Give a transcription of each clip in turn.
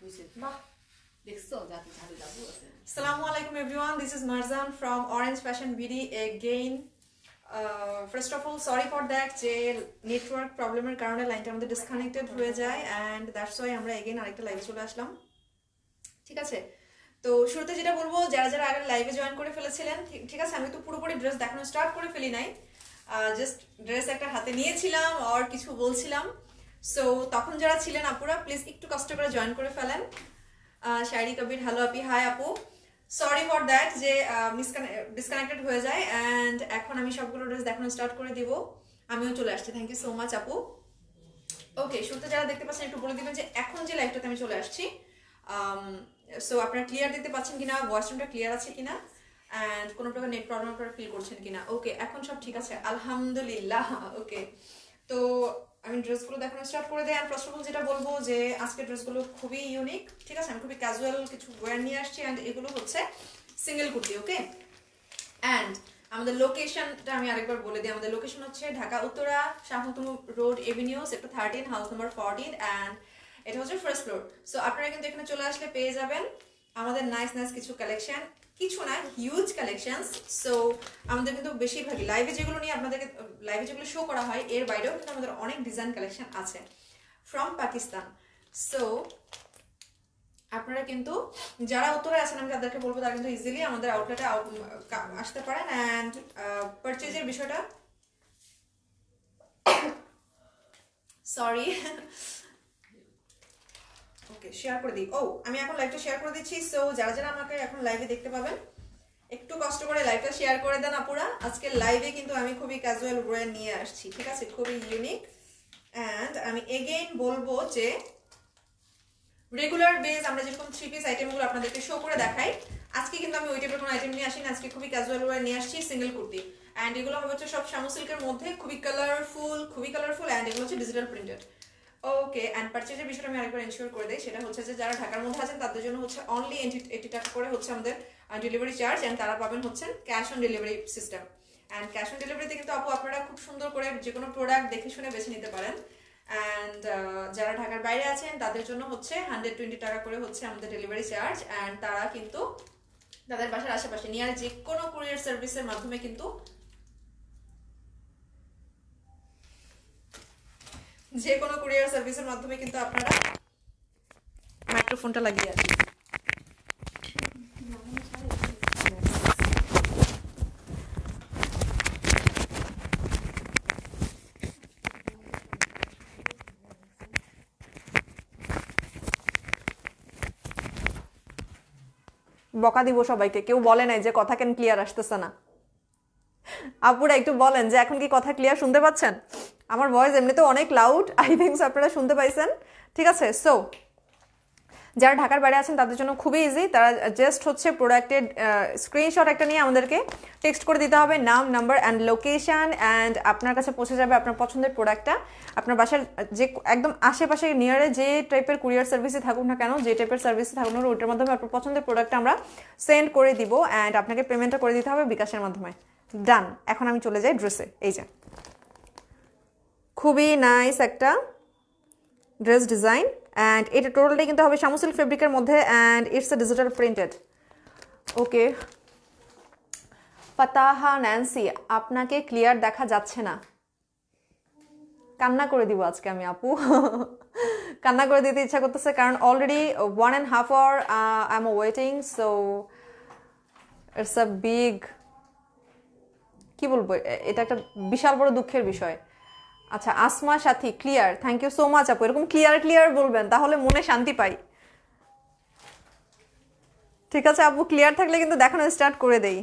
Assalamualaikum everyone, this is Marzan from Orange Fashion BD again. First of all, sorry for that network problem er karone line ta amader disconnected hoye jay and that's why amra again arekta live e chole ashlam. ঠিক আছে, তো শুরুতে যেটা বলবো যারা যারা আগে লাইভে জয়েন করে ফেলেছিলেন, ঠিক আছে আমি তো পুরোপুরি ড্রেস দেখানো স্টার্ট করে ফেলি নাই, জাস্ট ড্রেস একটা হাতে নিয়েছিলাম আর কিছু বলছিলাম। সো তখন যারা ছিলেন আপুরা প্লিজ একটু কষ্ট করে জয়েন করে ফেলেন। শাড়ি কবির হ্যালো আপি, হাই আপু, সরি ফর দ্যাট যে ডিসকানেক্টেড হয়ে যায় অ্যান্ড এখন আমি সবগুলো ড্রেস দেখানো স্টার্ট করে দিব, আমিও চলে আসছি। থ্যাংক ইউ সো মাচ আপু। ওকে, শুরুতে যারা দেখতে পাচ্ছেন একটু বলে দেবেন যে এখন যে লাইভটাতে আমি চলে আসছি, সো আপনারা ক্লিয়ার দেখতে পাচ্ছেন কিনা, ভয়েসটা ক্লিয়ার আছে কিনা অ্যান্ড কোনো প্রকার নেট প্রবলেম আপনারা ফিল করছেন কিনা। ওকে, এখন সব ঠিক আছে আলহামদুলিল্লাহ। ওকে, তো আমি ড্রেসগুলো দেখানো স্টার্ট করে দিই। অ্যান্ড ফার্স্ট অফ অল যেটা বলবো যে আজকে ড্রেসগুলো খুবই ইউনিক, ঠিক আছে আমি খুবই ক্যাজুয়াল কিছু ওয়্যার নিয়ে আসছি অ্যান্ড এগুলো হচ্ছে সিঙ্গেল কুর্তি। ওকে, অ্যান্ড আমাদের লোকেশনটা আমি আরেকবার বলে দিই। আমাদের লোকেশন হচ্ছে ঢাকা উত্তরা শাহমতম road avenue sector 13 house number 14 and এটা হচ্ছে ফার্স্ট ফ্লোর। সো আপনারা কিন্তু এখানে চলে আসলে পেয়ে যাবেন আমাদের নাইস নাইস কিছু কালেকশন, কিছু না হিউজ কালেকশনস। সো আমাদের কিন্তু বেশিরভাগই লাইভে যেগুলো নিয়ে আপনাদেরকে লাইভে যেগুলো শো করা হয় এর বাইরেও কিন্তু আমাদের অনেক ডিজাইন কালেকশন আছে ফ্রম পাকিস্তান। সো আপনারা কিন্তু যারা উত্তরে আছেন আমি তাদেরকে বলবো তারা কিন্তু ইজিলি আমাদের আউটলেটে আসতে পারেন অ্যান্ড পারচেজের বিষয়টা সরি শেয়ার করে দিই। ও আমি এখন লাইভটা শেয়ার করে দিচ্ছি। সো যারা যারা আমাকে এখন লাইভে দেখতে পাবেন একটু কষ্ট করে লাইভটা শেয়ার করে দেন আপুরা। আজকে লাইভে কিন্তু আমি খুবই ক্যাজুয়াল ওয়্যার নিয়ে আসছি, ঠিক আছে খুবই ইউনিক। অ্যান্ড আমি এগেইন বলবো যে রেগুলার বেস আমরা যেরকম থ্রি পিস আইটেমগুলো আপনাদেরকে শো করে দেখাই, আজকে কিন্তু আমি ওই টাইপের কোনো আইটেম নিয়ে আসিনি। আজকে খুবই ক্যাজুয়াল ওয়্যার নিয়ে আসছি, সিঙ্গেল কুর্তি অ্যান্ড এগুলো হচ্ছে সব শামু সিল্কের মধ্যে, খুবই কালারফুল অ্যান্ড এগুলো হচ্ছে ডিজিটাল প্রিন্টেড। ওকে, অ্যান্ড পারচেজের বিষয়টা আমি আরেকবার এনশিওর করে দিই, সেটা হচ্ছে যে যারা ঢাকার মধ্যে আছেন তাদের জন্য হচ্ছে অনলি 80 টাকা করে হচ্ছে আমাদের ডেলিভারি চার্জ অ্যান্ড তারা পাবেন হচ্ছে cash on delivery system. And cash on ডেলিভারিতে কিন্তু আপু আপনারা খুব সুন্দর করে যে কোনো প্রোডাক্ট দেখে শুনে বেছে নিতে পারেন। অ্যান্ড যারা ঢাকার বাইরে আছেন তাদের জন্য হচ্ছে 120 টাকা করে হচ্ছে আমাদের ডেলিভারি চার্জ অ্যান্ড তারা কিন্তু তাদের বাসার আশেপাশে নিয়ার যে কোনো কুরিয়ার সার্ভিসের মাধ্যমে কিন্তু আপনারা মাইক্রোফোনটা লাগিয়ে আসেন। বকা দিব সবাইকে, কেউ বলে নাই যে কথা কেন ক্লিয়ার আসতেছে না। আপুরা একটু বলেন যে এখন কি কথা ক্লিয়ার শুনতে পাচ্ছেন? আমার ভয়েস এমনিতেও অনেক লাউড, আই থিঙ্কস আপনারা শুনতে পাইছেন, ঠিক আছে। সো যারা ঢাকার বাইরে আছেন তাদের জন্য খুবই ইজি, তারা জাস্ট হচ্ছে প্রোডাক্টের স্ক্রিনশট একটা নিয়ে আমাদেরকে টেক্সট করে দিতে হবে নাম, নাম্বার অ্যান্ড লোকেশান অ্যান্ড আপনার কাছে পৌঁছে যাবে আপনার পছন্দের প্রোডাক্টটা। আপনার বাসার যে একদম আশেপাশে নিয়ারে যে টাইপের কুরিয়ার সার্ভিসে থাকুন না কেন, যে টাইপের সার্ভিসে থাকুন না, ওটার মাধ্যমে আপনার পছন্দের প্রোডাক্টটা আমরা সেন্ড করে দিব অ্যান্ড আপনাকে পেমেন্টটা করে দিতে হবে bKash-এর মাধ্যমে। ডান, এখন আমি চলে যাই ড্রেসে। এই যে খুবই নাইস একটা ড্রেস ডিজাইন অ্যান্ড এটা টোটালটাই কিন্তু হবে শামু সিল্ক ফেব্রিকের মধ্যে and it's a digital printed. Okay, Fataha Nancy আপনাকে ক্লিয়ার দেখা যাচ্ছে না, কান্না করে দিব আজকে আমি আপু, কান্না করে দিতে ইচ্ছা করতেছে কারণ already 1.5 hour I am waiting. So it's a big, কি বলবো, এটা একটা বিশাল বড় দুঃখের বিষয়। আচ্ছা Asma Sathi clear, thank you so much আপু। এরকম ক্লিয়ার ক্লিয়ার বলবেন তাহলে মনে শান্তি পাই, ঠিক আছে আপু। ক্লিয়ার থাকলে কিন্তু দেখানো স্টার্ট করে দেই।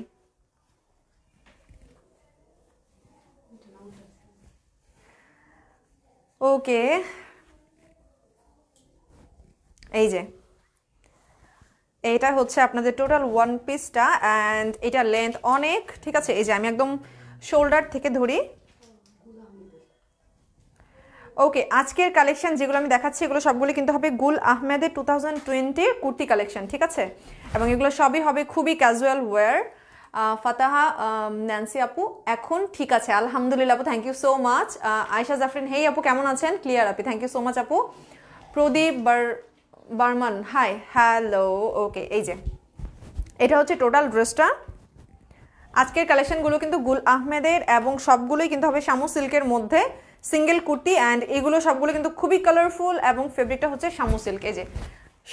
ওকে, এই যে এইটা হচ্ছে আপনাদের টোটাল ওয়ান পিসটা অ্যান্ড এটা লেন্থ অনেক, ঠিক আছে। এই যে আমি একদম শোল্ডার থেকে ধরি। ওকে, আজকের কালেকশন যেগুলো আমি দেখাচ্ছি এগুলো সবগুলো কিন্তু হবে গুল আহমেদের 2020 কুর্তি কালেকশন, ঠিক আছে, এবং এগুলো সবই হবে খুবই ক্যাজুয়াল ওয়্যার। ফাতাহা ন্যান্সি আপু এখন ঠিক আছে আলহামদুলিল্লাহ আপু, thank you so much. Ayesha Jafrin hey আপু কেমন আছেন, ক্লিয়ার আপু, থ্যাংক ইউ সো মাচ আপু। প্রদীপ Barman, hi, hello, okay, Aja. It has a total dresta. Asker collection Gulu into Gul Ahmed, Abong Shop Gulu into Shamu Silker Mode, single kuti, and Egulo Shop Gulu into Kubi colorful Abong fabric to Shamu Silk Aja.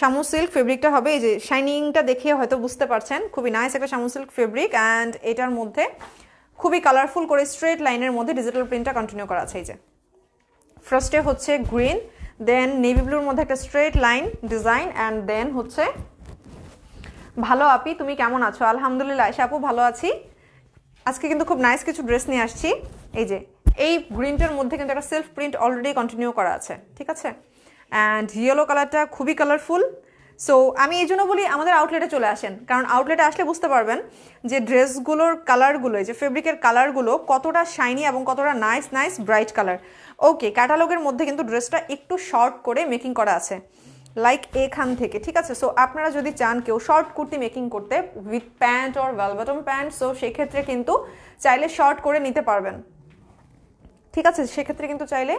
Shamu silk fabric টা হবে এই যে শাইনিংটা দেখে হয়তো বুঝতে পারছেন খুবই nice একটা শামু সিল্ক ফেব্রিক এন্ড এটার মধ্যে খুবই কালারফুল করে স্ট্রেট লাইনের মধ্যে ডিজিটাল প্রিন্টটা কন্টিনিউ করা আছে এই যে ফার্স্টে হচ্ছে গ্রিন দেন নেভি ব্লুর মধ্যে একটা straight line design and then হচ্ছে ভালো আপি তুমি কেমন আছো আলহামদুলিল্লাহ আয়েশা আপু ভালো আছি আজকে কিন্তু খুব নাইস কিছু ড্রেস নিয়ে আসছি এই যে এই গ্রিনটার মধ্যে কিন্তু একটা সেলফ প্রিন্ট অলরেডি কন্টিনিউ করা আছে ঠিক আছে And yellow color ta khubi colorful. So, I mean, boli amader outlet e chole ashen. Karon outlet e ashle bujhte parben je dress gulor color gulo, je fabric er color gulo kotoda shiny ebong kotoda nice bright color. Okay, catalog er moddhe kintu dress ta ekটু short kore making kora ache. Like ekhan theke, thik ache. So, apnara jodi chan keu short kurti making korte with pant or bell bottom pant, so shei khetre kintu chaile short kore nite parben. Thik ache, shei khetre kintu chaile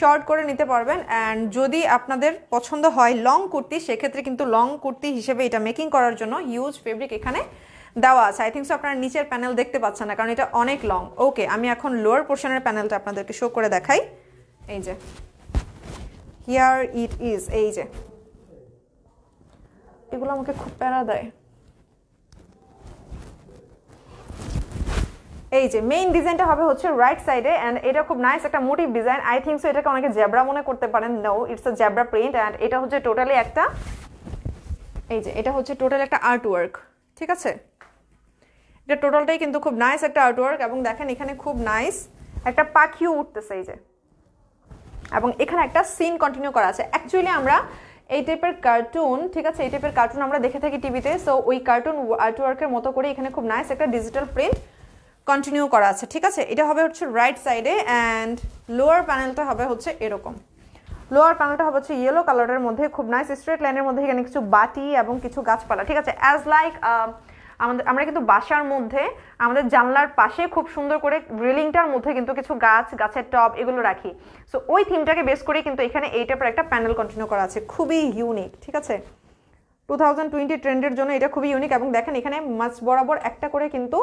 short করে নিতে পারবেন and যদি আপনাদের পছন্দ হয় long kurti সেই ক্ষেত্রে কিন্তু লং কুর্তি হিসেবে এটা মেকিং করার জন্য হিউজ ফেব্রিক এখানে দেওয়া আছে আই থিংক সো আপনারা নিচের প্যানেল দেখতে পাচ্ছেন না কারণ এটা অনেক লং ওকে আমি এখন লোয়ার পোরশনের প্যানেলটা আপনাদেরকে শো করে দেখাই এই যে হিয়ার ইট ইজ এই যে এগুলো আমাকে খুব প্যারা দেয় এই যে মেইন ডিজাইনটা হবে হচ্ছে রাইট সাইডে এন্ড এটা খুব নাইস একটা motif design I think so এটাকে অনেকে জেব্রা মনে করতে পারেন no it's a zebra print and এটা হচ্ছে টোটালি একটা এই যে এটা হচ্ছে টোটাল একটা আর্ট ওয়ার্ক ঠিক আছে এটা টোটালটাই কিন্তু খুব নাইস একটা আর্ট ওয়ার্ক এবং দেখেন এখানে খুব নাইস একটা পাখিও উঠতেছে এই যে এবং এখানে একটা সিন কন্টিনিউ করা আছে অ্যাকচুয়ালি আমরা এই টাইপের কার্টুন ঠিক আছে এই টাইপের কার্টুন আমরা দেখে থাকি টিভিতে সো ওই কার্টুন আর্ট ওয়ার্কের মতো করে এখানে খুব নাইস একটা ডিজিটাল প্রিন্ট Continue করা আছে ঠিক আছে এটা হবে হচ্ছে রাইট সাইডে এন্ড লোয়ার প্যানেলটা হবে হচ্ছে এরকম লোয়ার প্যানেলটা হবে হচ্ছে ইয়েলো কালারের মধ্যে খুব নাইস স্ট্রেট লাইনের মধ্যে এখানে কিছু বাটি এবং কিছু গাছপালা ঠিক আছে অ্যাজ লাইক আমাদের আমরা কিন্তু বাসার মধ্যে আমাদের জানলার পাশে খুব সুন্দর করে রেলিংটার মধ্যে কিন্তু কিছু গাছ গাছের টব এগুলো রাখি সো ওই থিমটাকে বেস করে কিন্তু এখানে এইটার পর একটা প্যানেল কন্টিনিউ করা আছে খুবই ইউনিক ঠিক আছে 2020 ট্রেন্ডের জন্য এটা খুবই ইউনিক এবং দেখেন এখানে মাছ বরাবর একটা করে কিন্তু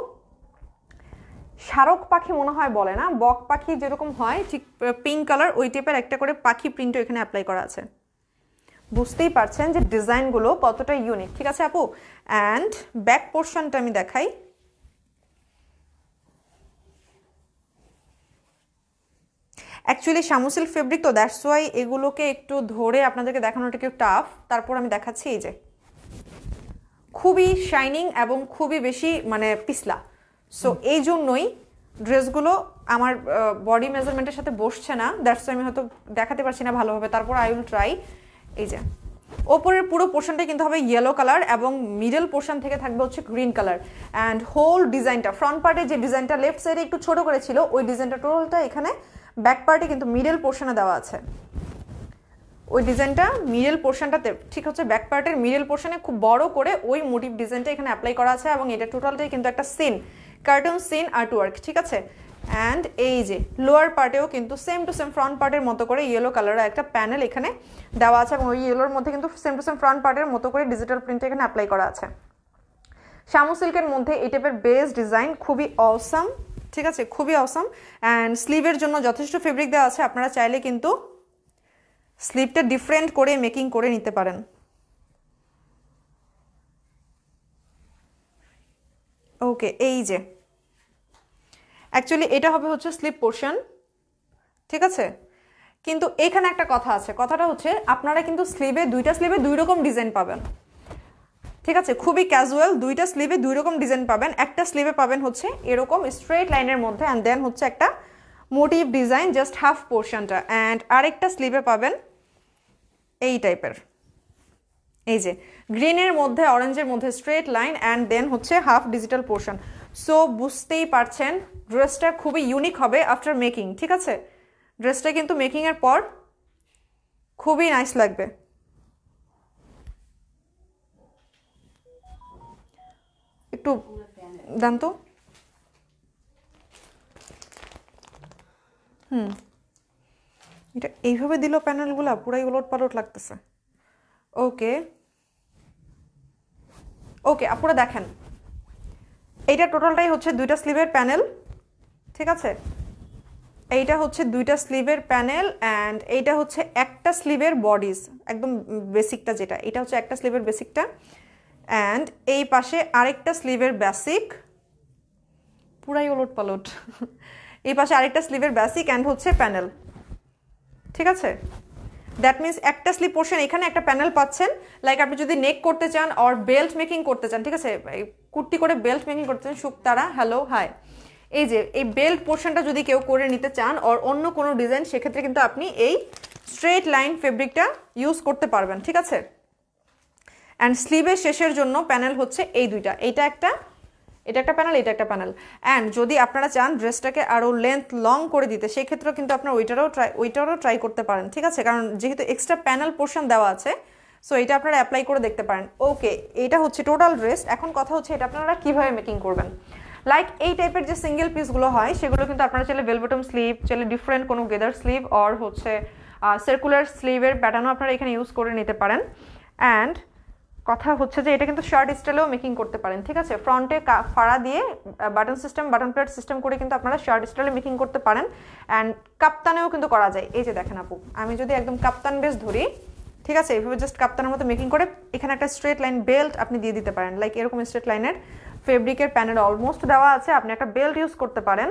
শারক পাখি মনে হয় বলে না বক পাখি যেরকম হয় ঠিক পিঙ্ক কালার ওই টাইপের একটা করে পাখি প্রিন্ট এখানে अप्लाई করা আছে বুঝতেই পারছেন যে ডিজাইন গুলো কতটা ইউনিক ঠিক আছে আপু এন্ড ব্যাক পোরশনটা আমি দেখাই অ্যাকচুয়ালি শামু সিল্ক ফেব্রিক তো দ্যাটস ওয়াই এগুলোকে একটু ধরে আপনাদেরকে দেখানোটা একটু টাফ তারপর আমি দেখাচ্ছি এই যে খুবই শাইনিং এবং খুবই বেশি মানে পিছলা সো এই জন্যই ড্রেসগুলো আমার বডি মেজারমেন্টের সাথে বসছে না দ্যাটস আমি হয়তো দেখাতে পারছি না ভালোভাবে তারপর আই উইল ট্রাই এই যে উপরের পুরো পোরশনটা কিন্তু হবে ইয়েলো কালার এবং মিডল পোরশন থেকে থাকবে হচ্ছে গ্রিন কালার এন্ড হোল ডিজাইনটা ফ্রন্ট পার্টে যে ডিজাইনটা লেফট সাইডে একটু ছোট করে ছিল ওই ডিজাইনটা টোটালটা এখানে ব্যাক পার্টে কিন্তু মিডল পোরশনে দেওয়া আছে ওই ডিজাইনটা মিডল পোরশনটাতে ঠিক হচ্ছে ব্যাক পার্টের মিডল পোরশনে খুব বড় করে ওই মোটিভ ডিজাইনটা এখানে অ্যাপ্লাই করা আছে এবং এটা টোটালটাই কিন্তু একটা scene cartoon scene art work ঠিক আছে এন্ড এই যে লোয়ার পার্টেও কিন্তু সেম টু সেম ফ্রন্ট পার্টের মতো করে ইয়েলো কালারের একটা প্যানেল এখানে দেওয়া আছে এবং ওই ইয়েলোর মধ্যে কিন্তু সেম টু সেম ফ্রন্ট পার্টের মতো করে ডিজিটাল প্রিন্ট এখানে অ্যাপ্লাই করা আছে শামু সিল্কের মধ্যে এই টাইপের বেস ডিজাইন খুবই অসাম ঠিক আছে খুবই অসাম এন্ড স্লিভের জন্য যথেষ্ট ফেব্রিক দেওয়া আছে আপনারা চাইলে কিন্তু স্লিভটা ডিফারেন্ট করে মেকিং করে নিতে পারেন ওকে এই যে অ্যাকচুয়ালি এটা হবে হচ্ছে স্লিপ পোরশন ঠিক আছে কিন্তু এখানে একটা কথা আছে কথাটা হচ্ছে আপনারা কিন্তু স্লিভে দুইটা স্লিভে দুই রকম ডিজাইন পাবেন ঠিক আছে খুবই ক্যাজুয়াল দুইটা স্লিভে দুই রকম ডিজাইন পাবেন একটা স্লিভে পাবেন হচ্ছে এরকম স্ট্রেট লাইনের মধ্যে এন্ড দেন হচ্ছে একটা মোটিভ ডিজাইন জাস্ট হাফ পোরশনটা এন্ড আরেকটা স্লিভে পাবেন এই টাইপের এই যে গ্রিনের মধ্যে অরেঞ্জের মধ্যে স্ট্রেট লাইন এন্ড দেন হচ্ছে হাফ ডিজিটাল পোরশন সো বুঝতেই পারছেন ড্রেসটা খুবই ইউনিক হবে আফটার মেকিং ঠিক আছে ড্রেসটা কিন্তু মেকিং এর পর খুবই নাইস লাগবে একটু দাম তো এটা এইভাবে দিল প্যানেলগুলো পুরাই উলটপালট লাগতেছে ওকে ওকে আপনারা দেখেন এইটা টোটালটাই হচ্ছে দুইটা স্লিভের প্যানেল ঠিক আছে এইটা হচ্ছে দুইটা স্লিভের প্যানেল এন্ড এইটা হচ্ছে একটা স্লিভের বডিস একদম বেসিকটা যেটা এটা হচ্ছে একটা স্লিভের বেসিকটা এন্ড এই পাশে আরেকটা স্লিভের বেসিক পুরাই ওলটপালট এই পাশে আরেকটা স্লিভের বেসিক এন্ড হচ্ছে প্যানেল ঠিক আছে that means একটা স্লিভ পোরশন এখানে একটা প্যানেল পাচ্ছেন লাইক আপনি যদি নেক করতে চান অর বেল্ট মেকিং করতে চান ঠিক আছে কুর্তি করে বেল্ট মেকিং করতে চান শুকতারা হ্যালো হাই এই যে এই বেল্ট পোরশনটা যদি কেউ করে নিতে চান অর অন্য কোনো ডিজাইন সে ক্ষেত্রে কিন্তু আপনি এই স্ট্রেট লাইন ফেব্রিকটা ইউজ করতে পারবেন ঠিক আছে এন্ড স্লিভের শেষের জন্য প্যানেল হচ্ছে এই দুইটা এটা একটা প্যানেল এটা একটা প্যানেল এন্ড যদি আপনারা চান ড্রেসটাকে আরো লেন্থ লং করে দিতে সেই ক্ষেত্রে কিন্তু আপনারা ওইটারও ট্রাই করতে পারেন ঠিক আছে কারণ যেহেতু এক্সট্রা প্যানেল পোরশন দেওয়া আছে সো এটা আপনারা অ্যাপ্লাই করে দেখতে পারেন ওকে এটা হচ্ছে টোটাল ড্রেস এখন কথা হচ্ছে এটা আপনারা কিভাবে মেকিং করবেন লাইক এই টাইপের যে সিঙ্গেল পিস গুলো হয় সেগুলো কিন্তু আপনারা চাইলে ভেলভেটম স্লিভ চাইলে ডিফারেন্ট কোনো গেদার স্লিভ অর হচ্ছে সার্কুলার স্লিভের প্যাটার্নও আপনারা এখানে ইউজ করে নিতে পারেন এন্ড কথা হচ্ছে যে এটা কিন্তু শর্ট স্টাইলেও মেকিং করতে পারেন ঠিক আছে ফ্রন্টে ফাড়া দিয়ে button system button plate system করে কিন্তু আপনারা শর্ট স্টাইলে মেকিং করতে পারেন এন্ড কাপ্তানেও কিন্তু করা যায় এই যে দেখেন আপু আমি যদি একদম কাপ্তান বেস ধরি ঠিক আছে এইভাবে জাস্ট কাপ্তানের মতো মেকিং করে এখানে একটা স্ট্রেট লাইন বেল্ট আপনি দিয়ে দিতে পারেন লাইক এরকম স্ট্রেট লাইনের ফেব্রিকের প্যানেল অলমোস্ট দেওয়া আছে আপনি একটা বেল্ট ইউজ করতে পারেন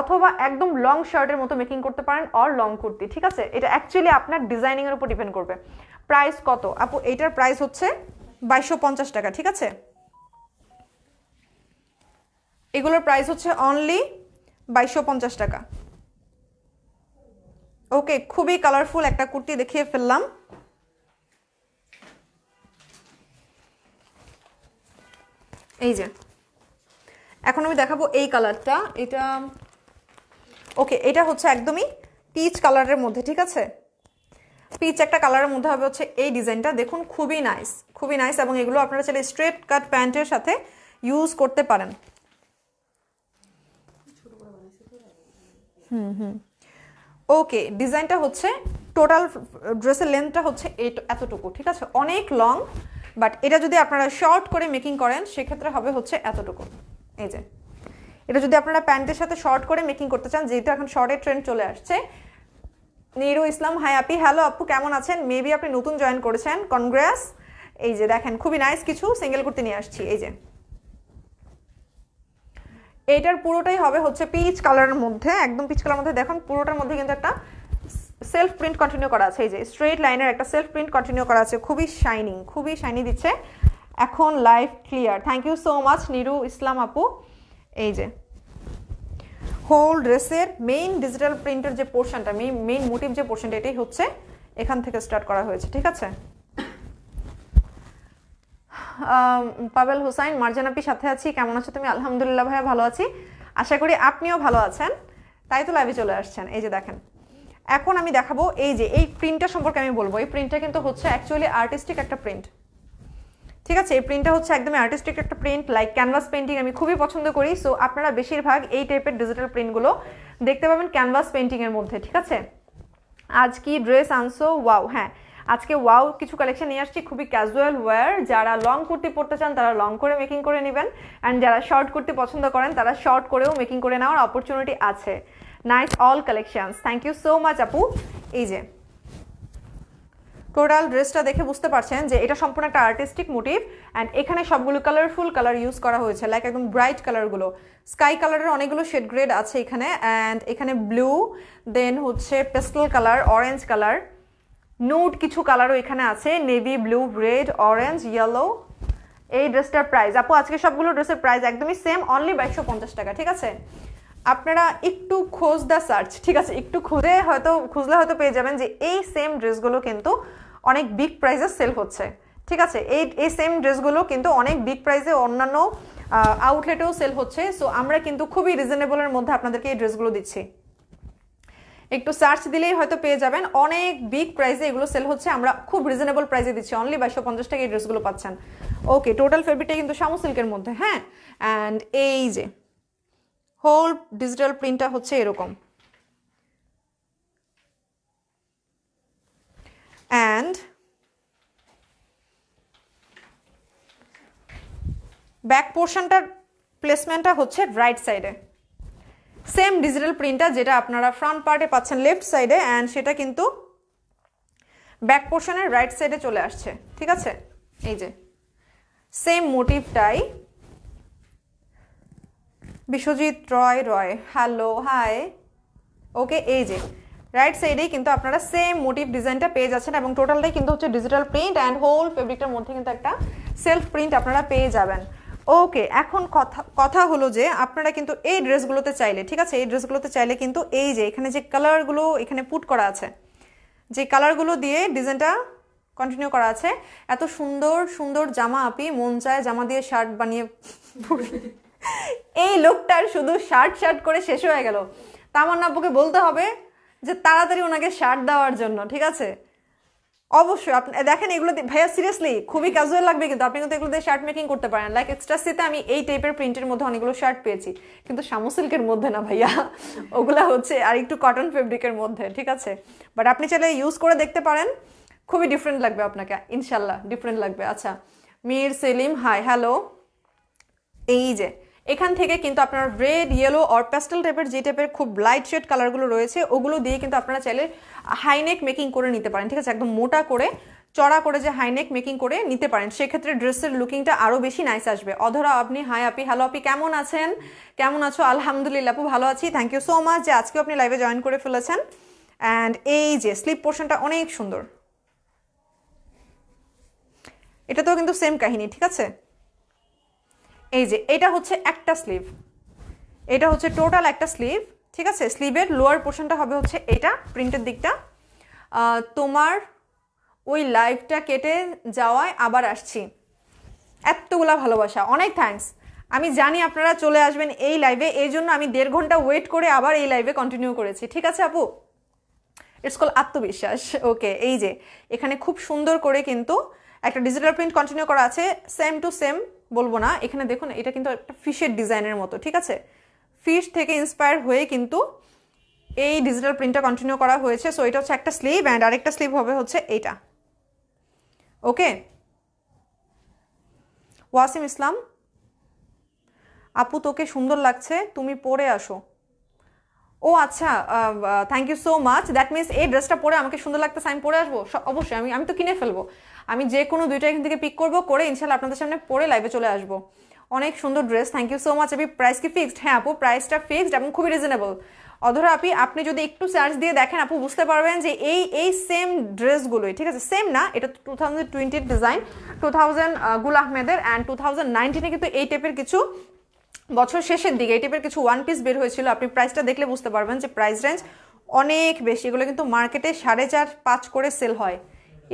অথবা একদম লং শার্টের মতো মেকিং করতে পারেন অর লং কুর্তি ঠিক আছে এটা অ্যাকচুয়ালি আপনার ডিজাইনিং এর উপর ডিপেন্ড করবে প্রাইস কত আপু এইটার প্রাইস হচ্ছে 2250 টাকা ঠিক আছে এগুলোর প্রাইস হচ্ছে অনলি 2250 টাকা ওকে খুবই কালারফুল একটা কুর্তি দেখিয়ে ফেললাম এই যে এখন আমি দেখাবো এই কালারটা এটা ওকে এটা হচ্ছে একদমই পিচ কালারের মধ্যে ঠিক আছে পিচ একটা কালারের মধ্যে হবে হচ্ছে এই ডিজাইনটা দেখুন খুবই নাইস এবং এগুলো আপনারা চাইলে স্ট্রেট কাট প্যান্টের সাথে ইউজ করতে পারেন ওকে ডিজাইনটা হচ্ছে টোটাল ড্রেসের লেন্থটা হচ্ছে এতটুকু ঠিক আছে অনেক লং বাট এটা যদি আপনারা শর্ট করে মেকিং করেন সেক্ষেত্রে হবে হচ্ছে এতটুকু এই যে এটা যদি আপনারা প্যান্টের সাথে শর্ট করে মেকিং করতে চান যেহেতু এখন শর্টের ট্রেন্ড চলে আসছে নিরু ইসলাম হাই আপি হ্যালো আপু কেমন আছেন মেবি আপনি নতুন জয়েন করেছেন কনগ্রেস এই যে দেখেন খুবই নাইস কিছু সিঙ্গেল কুর্তি নিয়ে আসছি এই যে এটার পুরোটাই হবে হচ্ছে পিচ কালারের মধ্যে একদম পিচ কালারের মধ্যে দেখুন পুরোটার মধ্যে কিন্তু একটা সেলফ প্রিন্ট কন্টিনিউ করা আছে এই যে স্ট্রেট লাইনের একটা সেলফ প্রিন্ট কন্টিনিউ করা আছে খুবই শাইনি দিচ্ছে এখন live clear thank you so much Niru Islam আপু এই যে হোল ড্রেসের মেইন ডিজিটাল প্রিন্টের যে পোর্শনটা মেইন মোটিভ যে পোর্শনটা এটাই হচ্ছে এখান থেকে স্টার্ট করা হয়েছে ঠিক আছে পাবেল হোসাইন মারজান আপি সাথে আছি কেমন আছো তুমি আলহামদুলিল্লাহ ভাইয়া ভালো আছি আশা করি আপনিও ভালো আছেন তাই তো লাইভে চলে আসছেন এই যে দেখেন এখন আমি দেখাবো এই যে এই প্রিন্টটা সম্পর্কে আমি বলবো এই প্রিন্টটা কিন্তু হচ্ছে অ্যাকচুয়ালি আর্টিস্টিক একটা প্রিন্ট ঠিক আছে এই প্রিন্টটা হচ্ছে একদমই আর্টিস্টিক একটা প্রিন্ট লাইক ক্যানভাস পেইন্টিং আমি খুবই পছন্দ করি সো আপনারা বেশিরভাগ এই টাইপের ডিজিটাল প্রিন্টগুলো দেখতে পাবেন ক্যানভাস পেইন্টিংয়ের মধ্যে ঠিক আছে আজ কি ড্রেস আনছো ওয়াও হ্যাঁ আজকে ওয়াও কিছু কালেকশন নিয়ে আসছি খুবই ক্যাজুয়াল ওয়্যার যারা লং কুর্তি পরতে চান তারা লং করে মেকিং করে নেবেন অ্যান্ড যারা শর্ট কুর্তি পছন্দ করেন তারা শর্ট করেও মেকিং করে নেওয়ার অপরচুনিটি আছে nice all collections thank you so much আপু এই যে টোটাল ড্রেসটা দেখে বুঝতে পারছেন যে এটা সম্পূর্ণ একটা আর্টিস্টিক মোটিভ অ্যান্ড এখানে সবগুলো কালারফুল কালার ইউজ করা হয়েছে লাইক একদম ব্রাইট কালারগুলো স্কাই কালারের অনেকগুলো শেড গ্রেড আছে এখানে অ্যান্ড এখানে ব্লু দেন হচ্ছে pastel colour orange colour nude কিছু কালারও এখানে আছে navy blue red orange yellow এই ড্রেসটার প্রাইস আপু আজকে সবগুলো ড্রেসের প্রাইস একদমই সেম অনলি 2250 টাকা ঠিক আছে আপনারা একটু খোঁজ দা সার্চ ঠিক আছে একটু খুঁজলে হয়তো পেয়ে যাবেন যে এই সেম ড্রেসগুলো কিন্তু অনেক বিগ প্রাইসে সেল হচ্ছে ঠিক আছে এই সেম ড্রেসগুলো কিন্তু অনেক বিগ প্রাইসে অন্যান্য আউটলেটেও সেল হচ্ছে সো আমরা কিন্তু খুবই রিজনেবলের মধ্যে আপনাদেরকে এই ড্রেসগুলো দিচ্ছি একটু সার্চ দিলেই হয়তো পেয়ে যাবেন অনেক বিগ প্রাইসে এগুলো সেল হচ্ছে আমরা খুব রিজনেবল প্রাইসে দিচ্ছি অনলি 2250 টাকা এই ড্রেসগুলো পাচ্ছেন ওকে টোটাল ফেব্রিকটা কিন্তু শামু সিল্কের মধ্যে হ্যাঁ অ্যান্ড এই যে হোল ডিজিটাল প্রিন্টটা হচ্ছে এরকম অ্যান্ড ব্যাক পোর্শনটার প্লেসমেন্টটা হচ্ছে রাইট সাইডে। সেম ডিজিটাল প্রিন্টটা যেটা আপনারা ফ্রন্ট পার্টে পাচ্ছেন লেফট সাইডে, অ্যান্ড সেটা কিন্তু ব্যাক পোর্শনের রাইট সাইডে চলে আসছে। ঠিক আছে, এই যে সেম মোটিভটাই। Biswajit Roy Roy hello hi, okay. এই যে রাইট সাইডেই কিন্তু আপনারা সেম মোটিভ ডিজাইনটা পেয়ে যাচ্ছেন, এবং টোটালটাই কিন্তু হচ্ছে ডিজিটাল প্রিন্ট, অ্যান্ড হোল ফেব্রিকটার মধ্যে কিন্তু একটা সেলফ প্রিন্ট আপনারা পেয়ে যাবেন। ওকে, এখন কথা হলো যে আপনারা কিন্তু এই ড্রেসগুলোতে চাইলে, ঠিক আছে, এই ড্রেসগুলোতে চাইলে কিন্তু এই যে এখানে যে কালারগুলো এখানে পুট করা আছে, যে কালারগুলো দিয়ে ডিজাইনটা কন্টিনিউ করা আছে, এত সুন্দর সুন্দর জামা আপনি মন চায় জামা দিয়ে শার্ট বানিয়ে এই লোকটার শুধু শার্ট শার্ট করে শেষ হয়ে গেল। তামান্না আপুকে বলতে হবে যে তাড়াতাড়ি ওনাকে শার্ট দেওয়ার জন্য। ঠিক আছে, অবশ্যই আপনি দেখেন এগুলো ভাইয়া সিরিয়াসলি খুবই ক্যাজুয়াল লাগবে, কিন্তু আপনি কিন্তু এগুলো দিয়ে শার্ট মেকিং করতে পারেন। লাইক এক্সট্রা সিতে আমি এই টাইপের প্রিন্টের মধ্যে অনেকগুলো শার্ট পেয়েছি, কিন্তু শামু সিল্কের মধ্যে না ভাইয়া, ওগুলা হচ্ছে আর একটু কটন ফেব্রিকের মধ্যে। ঠিক আছে, বাট আপনি চাইলে ইউজ করে দেখতে পারেন, খুবই ডিফারেন্ট লাগবে আপনাকে, ইনশাল্লাহ ডিফারেন্ট লাগবে। আচ্ছা, মীর সেলিম হাই হ্যালো। এই যে এখান থেকে কিন্তু আপনার রেড ইয়েলো আর প্যাস্টেল টাইপের যে টাইপের খুব লাইট শেড কালারগুলো রয়েছে, ওগুলো দিয়ে কিন্তু আপনারা চাইলে হাইনেক মেকিং করে নিতে পারেন। ঠিক আছে, একদম মোটা করে চড়া করে যে হাইনেক মেকিং করে নিতে পারেন, সেক্ষেত্রে ড্রেসের লুকিংটা আরও বেশি নাইস আসবে। অধরা আপনি হাই আপি হ্যালো আপি কেমন আছেন? কেমন আছো? আলহামদুলিল্লাহ আপু ভালো আছি, থ্যাংক ইউ সো মাচ যে আজকেও আপনি লাইভে জয়েন করে ফেলেছেন। অ্যান্ড এই যে স্লিপ পোর্শনটা অনেক সুন্দর, এটা তো কিন্তু সেম কাহিনী। ঠিক আছে, এই যে এটা হচ্ছে একটা স্লিভ, এটা হচ্ছে টোটাল একটা স্লিভ। ঠিক আছে, স্লিভের লোয়ার পোর্শনটা হবে হচ্ছে এটা, প্রিন্টের দিকটা। তোমার ওই লাইভটা কেটে যাওয়ায় আবার আসছি, এতগুলা ভালোবাসা, অনেক থ্যাঙ্কস। আমি জানি আপনারা চলে আসবেন এই লাইভে, এই জন্য আমি 1.5 ঘন্টা ওয়েট করে আবার এই লাইভে কন্টিনিউ করেছি। ঠিক আছে আপু, ইটস কল আত্মবিশ্বাস। ওকে, এই যে এখানে খুব সুন্দর করে কিন্তু একটা ডিজিটাল প্রিন্ট কন্টিনিউ করা আছে, সেম টু সেম বলবো না। এখানে দেখুন এটা কিন্তু একটা ফিশের ডিজাইনের মতো। ঠিক আছে, ফিশ থেকে ইন্সপায়ার হয়ে কিন্তু এই ডিজিটাল প্রিন্টটা কন্টিনিউ করা হয়েছে। সো এটা হচ্ছে একটা স্লিভ, অ্যান্ড আরেকটা স্লিভ হবে হচ্ছে এইটা। ওকে, ওয়াসিম ইসলাম আপু তোকে সুন্দর লাগছে, তুমি পরে আসো। ও আচ্ছা, thank you so much. That means এই ড্রেসটা পরে আমাকে সুন্দর লাগতেছে, আমি পরে আসবো? অবশ্যই, আমি তো কিনে ফেলবো। আমি যে কোনো দুইটা এখান থেকে পিক করবো, করে ইনশাল্লাহ আপনাদের সামনে পরে লাইভে চলে আসবো। অনেক সুন্দর dress, thank you so much. আপনি প্রাইস কি ফিক্সড? হ্যাঁ আপু, প্রাইসটা ফিক্সড এবং খুবই রিজনেবল। অধরা আপনি যদি একটু সার্চ দিয়ে দেখেন আপু, বুঝতে পারবেন যে এই সেম ড্রেসগুলোই, ঠিক আছে, সেম না, এটা 2020-র ডিজাইন, 2000 গুল আহমেদের, অ্যান্ড 2019-এ কিন্তু এই টাইপের কিছু, বছর শেষের দিকে এই টাইপের কিছু ওয়ান পিস বের হয়েছিল। আপনি প্রাইসটা দেখলে বুঝতে পারবেন যে প্রাইস রেঞ্জ অনেক বেশি। এগুলো কিন্তু মার্কেটে 4.5-5 করে সেল হয়।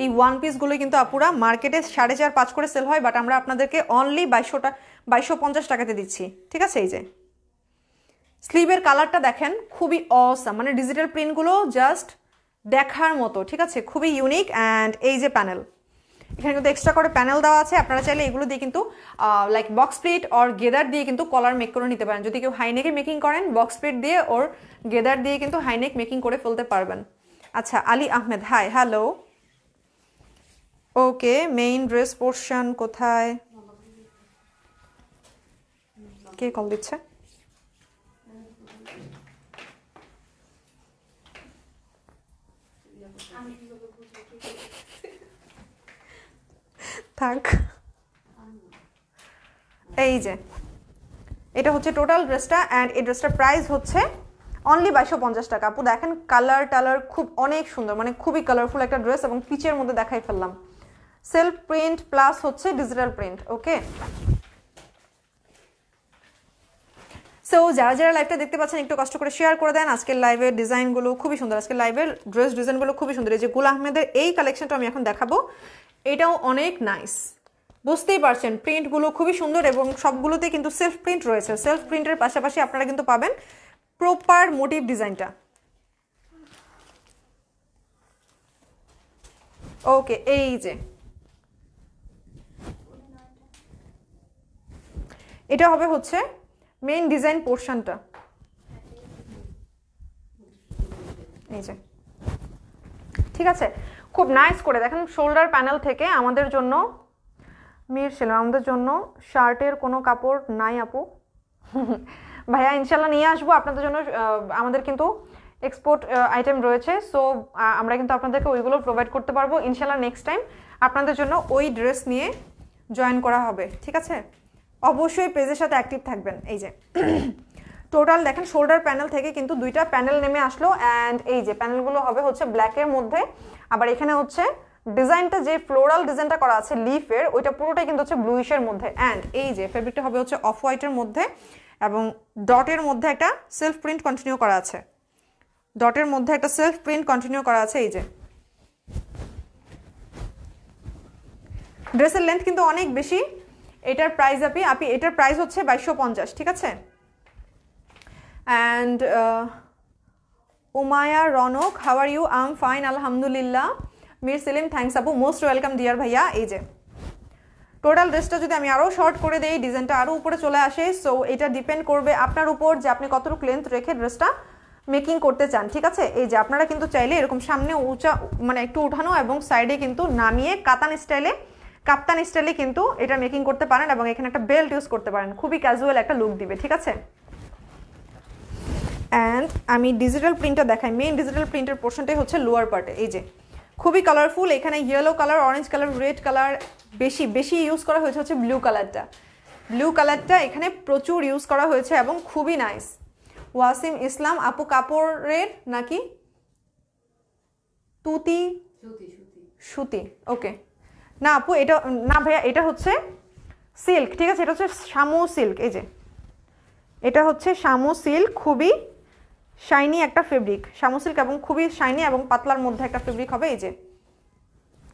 এই ওয়ান পিসগুলো কিন্তু আপুরা মার্কেটে 4.5-5 করে সেল হয়, বাট আমরা আপনাদেরকে অনলি 2250 টাকাতে দিচ্ছি। ঠিক আছে, এই যে স্লিভের কালারটা দেখেন, খুবই অসাম, মানে ডিজিটাল প্রিন্টগুলো জাস্ট দেখার মতো। ঠিক আছে, খুবই ইউনিক। অ্যান্ড এই যে প্যানেল, এখানে কিন্তু এক্সট্রা করে প্যানেল দেওয়া আছে। আপনারা চাইলে এগুলো দিয়ে কিন্তু like box plate or gather দিয়ে কিন্তু কলার মেক করে নিতে পারেন। যদি কেউ হাইনেকে মেকিং করেন, বক্স প্লেট দিয়ে ওর গেদার দিয়ে কিন্তু হাইনেক মেকিং করে ফেলতে পারবেন। আচ্ছা, Ali Ahmed hi hello. Okay, main dress portion কোথায়? কে কল দিচ্ছে? থাক, এই যে এটা হচ্ছে টোটাল ড্রেসটা, অ্যান্ড এই ড্রেসটার প্রাইস হচ্ছে অনলি 2250 টাকা। আপু দেখেন কালার টালার খুব অনেক সুন্দর, মানে খুবই কালারফুল একটা ড্রেস, এবং পিচের মধ্যে দেখাই ফেললাম, সেলফ প্রিন্ট প্লাস হচ্ছে ডিজিটাল প্রিন্ট। ওকে, সো যারা যারা লাইভটা দেখতে পাচ্ছেন একটু কষ্ট করে শেয়ার করে দেন। আজকের লাইভের ডিজাইনগুলো খুবই সুন্দর, আজকের লাইভের ড্রেস ডিজাইনগুলো খুবই সুন্দর। এই যে গুল আহমেদের এই কালেকশনটা আমি এখন দেখাবো, এটাও অনেক নাইস। বুঝতেই পারছেন প্রিন্টগুলো খুবই সুন্দর, এবং সবগুলোতে কিন্তু সেলফ প্রিন্ট রয়েছে। সেলফ প্রিন্টের পাশাপাশি আপনারা কিন্তু পাবেন প্রপার মোটিভ ডিজাইনটা। ওকে, এই যে এটা হবে হচ্ছে মেইন ডিজাইন পোর্শনটা। এই যে ঠিক আছে, খুব নাইস করে দেখেন শোল্ডার প্যানেল থেকে আমাদের জন্য মির সেলামদের জন্য শার্টের কোনো কাপড় নাই আপু ভাইয়া ইনশাআল্লাহ নিয়ে আসবো আপনাদের জন্য আমাদের কিন্তু এক্সপোর্ট আইটেম রয়েছে সো আমরা কিন্তু আপনাদেরকে ওইগুলো প্রোভাইড করতে পারবো ইনশাআল্লাহ নেক্সট টাইম আপনাদের জন্য ওই ড্রেস নিয়ে জয়েন করা হবে ঠিক আছে অবশ্যই পেজের সাথে অ্যাক্টিভ থাকবেন এই যে টোটাল দেখেন শোল্ডার প্যানেল থেকে কিন্তু দুইটা প্যানেল নেমে আসলো এন্ড এই যে প্যানেলগুলো হবে হচ্ছে ব্ল্যাক এর মধ্যে আবার এখানে হচ্ছে ডিজাইনটা যে ফ্লোরাল ডিজাইনটা করা আছে লিফের ওইটা পুরোটাই কিন্তু হচ্ছে ব্লুইশ এর মধ্যে এন্ড এই যে ফেব্রিকটা হবে হচ্ছে অফ হোয়াইট এর মধ্যে এবং ডটের মধ্যে একটা সেলফ প্রিন্ট কন্টিনিউ করা আছে ডটের মধ্যে একটা সেলফ প্রিন্ট কন্টিনিউ করা আছে এই যে ড্রেসের লেন্থ কিন্তু অনেক বেশি এটার প্রাইস আপি এটার প্রাইস হচ্ছে 2250 ঠিক আছে and Umaya Ronok how are you I'm fine alhamdulillah Mir Selim thanks apu most welcome dear bhaiya ei je total dress ta jodi ami aro short kore dei design ta aro upore chole ashe so eta depend korbe apnar upor je apni koto length rekhe dress ta making korte chan thik ache ei je apnara kintu chaile erokom samne ucha mane ekটু uthano ebong side e kintu namiye kaftan style e kintu eta making korte paren ebong ekhane ekta belt use korte paren khubi casual ekta look dibe thik ache and আমি digital প্রিন্টটা দেখাই main digital প্রিন্টের পোরশনটাই হচ্ছে lower পার্টে এই যে খুবই colourful এখানে yellow colour orange colour red colour বেশি বেশি ইউজ করা হয়েছে হচ্ছে ব্লু কালারটা এখানে প্রচুর ইউজ করা হয়েছে এবং খুবই নাইস ওয়াসিম ইসলাম আপু কাপড়ের নাকি তুতি সুতি ওকে না আপু এটা না ভাইয়া এটা হচ্ছে সিল্ক ঠিক আছে এটা হচ্ছে শামু সিল্ক এই যে এটা হচ্ছে শামু সিল্ক খুবই শাইনি একটা ফেব্রিক শামু সিল্ক এবং খুবই শাইনি এবং পাতলার মধ্যে একটা ফেব্রিক হবে এই যে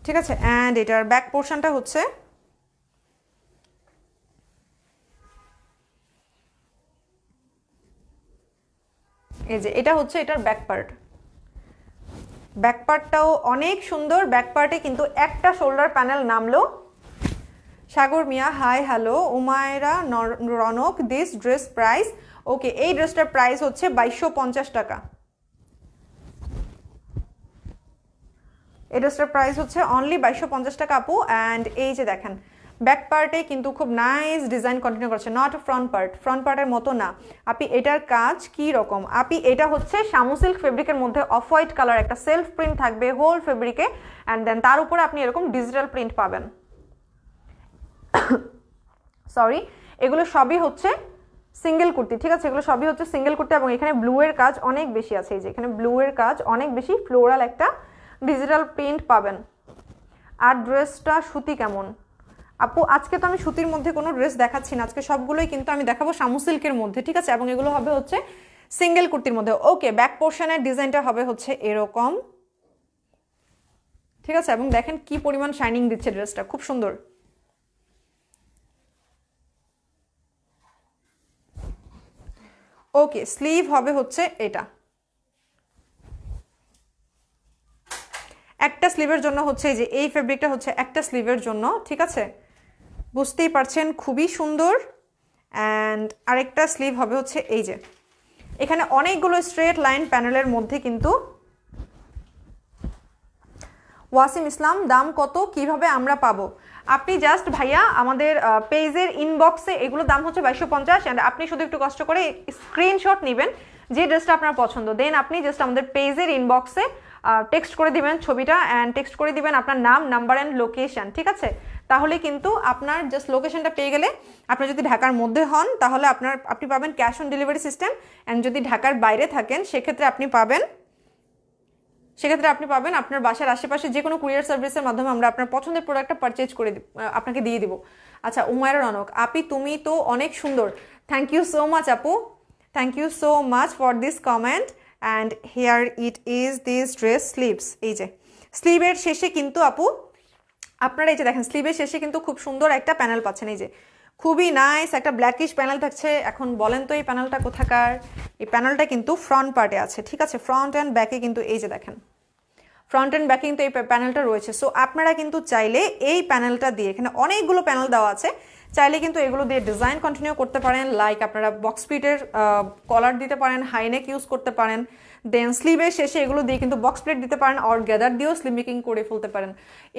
ঠিক আছে এন্ড এটার ব্যাক পোরশনটা হচ্ছে এই যে এটা হচ্ছে এটার ব্যাক পার্ট ব্যাক পার্টটাও অনেক সুন্দর ব্যাক পার্টে কিন্তু একটা শোল্ডার প্যানেল নামলো সাগর মিয়া hi hello Umayra Ronok this dress price okay এই ড্রেসটার প্রাইস হচ্ছে 2250 টাকা এই ড্রেসটার প্রাইস হচ্ছে অনলি 2250 টাকা আপু এন্ড এই যে দেখেন ব্যাক পার্টে কিন্তু খুব নাইস ডিজাইন কন্টিনিউ করছে নট ফ্রন্ট পার্টের মতো না আপনি এটার কাজ কি রকম আপনি এটা হচ্ছে শামু সিল্ক ফেব্রিকের মধ্যে অফ হোয়াইট কালার একটা সেলফ প্রিন্ট থাকবে হোল ফেব্রিকে এন্ড দেন তার উপরে আপনি এরকম ডিজিটাল প্রিন্ট পাবেন সরি এগুলো সবই হচ্ছে সিঙ্গেল কুর্তি ঠিক আছে এগুলো সবই হচ্ছে সিঙ্গেল কুর্তি এবং এখানে ব্লু এর কাজ অনেক বেশি আছে এই যে এখানে ব্লু এর কাজ অনেক বেশি ফ্লোরাল একটা ডিজিটাল প্রিন্ট পাবেন আর ড্রেসটা সুতি কেমন আপু আজকে তো আমি সুতির মধ্যে কোনো ড্রেস দেখাচ্ছি না আজকে সবগুলোই কিন্তু আমি দেখাবো শামু সিল্কের মধ্যে ঠিক আছে এবং এগুলো হবে হচ্ছে সিঙ্গেল কুর্তির মধ্যে ওকে ব্যাক পোরশনের ডিজাইনটা হবে হচ্ছে এরকম ঠিক আছে এবং দেখেন কি পরিমাণ শাইনিং দিচ্ছে ড্রেসটা খুব সুন্দর ওকে স্লিভ হবে হচ্ছে এটা একটা স্লিভের জন্য হচ্ছে এই যে এই ফেব্রিকটা হচ্ছে একটা স্লিভের জন্য ঠিক আছে বুঝতেই পারছেন খুবই সুন্দর এন্ড আরেকটা স্লিভ হবে হচ্ছে এই যে এখানে অনেকগুলো স্ট্রেট লাইন প্যানেলের মধ্যে কিন্তু ওয়াসিম ইসলাম দাম কত কিভাবে আমরা পাবো আপনি জাস্ট ভাইয়া আমাদের পেজের ইনবক্সে এগুলো দাম হচ্ছে 2250 এন্ড আপনি শুধু একটু কষ্ট করে স্ক্রিনশট নেবেন যে ড্রেসটা আপনার পছন্দ দেন আপনি জাস্ট আমাদের পেজের ইনবক্সে টেক্সট করে দিবেন ছবিটা এন্ড টেক্সট করে দিবেন আপনার নাম নাম্বার এন্ড লোকেশন ঠিক আছে তাহলে কিন্তু আপনার জাস্ট লোকেশনটা পেয়ে গেলে আপনি যদি ঢাকার মধ্যে হন তাহলে আপনি পাবেন cash on delivery system and যদি ঢাকার বাইরে থাকেন সেক্ষেত্রে আপনি পাবেন আপনার বাসার আশেপাশে যে কোনো কুরিয়ার সার্ভিসের মাধ্যমে আমরা আপনার পছন্দের প্রোডাক্টটা পারচেজ করে আপনাকে দিয়ে দিব আচ্ছা উমায়রা রনক আপি তুমি তো অনেক সুন্দর থ্যাংক ইউ সো মাচ আপু thank you so much for this comment and here it is this dress sleeves এই যে স্লিভের শেষে কিন্তু আপু আপনারা এই যে দেখেন স্লিভের শেষে কিন্তু খুব সুন্দর একটা প্যানেল পাচ্ছেন এই যে খুবই নাইস একটা ব্ল্যাকিশ প্যানেল থাকছে এখন বলেন তো এই প্যানেলটা কোথাকার এই প্যানেলটা কিন্তু ফ্রন্ট পার্টে আছে ঠিক আছে ফ্রন্ট অ্যান্ড ব্যাকে কিন্তু এই যে দেখেন ফ্রন্ট অ্যান্ড ব্যাকে কিন্তু এই প্যানেলটা রয়েছে সো আপনারা কিন্তু চাইলে এই প্যানেলটা দিয়ে এখানে অনেকগুলো প্যানেল দেওয়া আছে চাইলে কিন্তু এগুলো দিয়ে ডিজাইন কন্টিনিউ করতে পারেন লাইক আপনারা বক্স ফিটের কলার দিতে পারেন হাইনেক ইউজ করতে পারেন দেন স্লিভের শেষে এগুলো দিয়ে কিন্তু বক্স প্লেট দিতে পারেন অর গ্যাদার দিও স্লিভ মেকিং করে ফেলতে পারেন।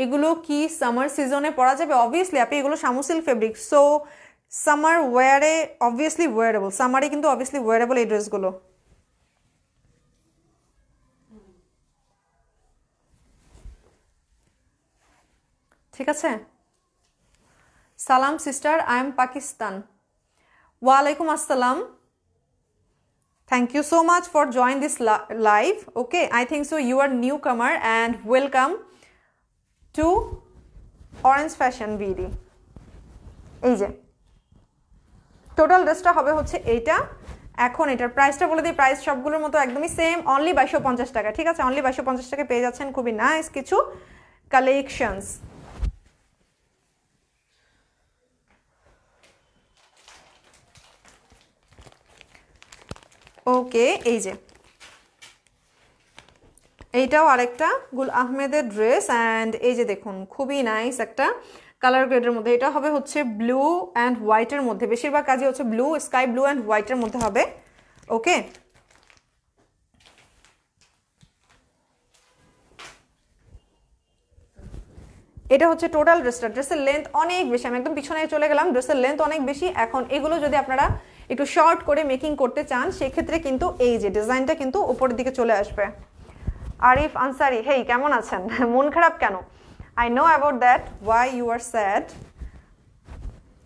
এগুলো কি সামার সিজনে পরা যাবে? অবভিয়াসলি আপনি এগুলো শামুসিল ফেব্রিক, সো সামার ওয়্যারে অবভিয়াসলি ওয়্যারেবল, সামারে কিন্তু অবভিয়াসলি ওয়্যারেবল এই ড্রেসগুলো। ঠিক আছে, সালাম সিস্টার, আই এম পাকিস্তান। ওয়ালাইকুম আসসালাম, thank you so much for joining this live. Okay, I think so you are newcomer and welcome to Orange Fashion BD. এই যে টোটাল ড্রেসটা হবে হচ্ছে এইটা। এখন এটার প্রাইসটা বলে দিই, প্রাইস সবগুলোর মতো একদমই সেম, অনলি 2250 টাকা। ঠিক আছে, অনলি 2250 টাকা পেয়ে যাচ্ছেন খুবই নাইস কিছু কালেকশনস। ওকে, এই যে এইটাও আরেকটা গুল আহমেদের ড্রেস, অ্যান্ড এই যে দেখুন খুবই নাইস একটা কালার গ্রেডের মধ্যে। এটা হবে হচ্ছে ব্লু অ্যান্ড হোয়াইটের মধ্যে, বেশিরভাগ কাজই হচ্ছে ব্লু, স্কাই ব্লু অ্যান্ড হোয়াইটের মধ্যে হবে। ওকে, এটা হচ্ছে টোটাল ড্রেসটা। ড্রেসের লেন্থ অনেক বেশি, আমি একদম পিছনে চলে গেলাম, ড্রেসের লেন্থ অনেক বেশি। এখন এগুলো যদি আপনারা একটু শর্ট করে মেকিং করতে চান সেক্ষেত্রে কিন্তু এই যে ডিজাইনটা কিন্তু উপরের দিকে চলে আসবে। আরিফ আনসারি, হেই কেমন আছেন? মন খারাপ কেন? I know about that, why you are sad.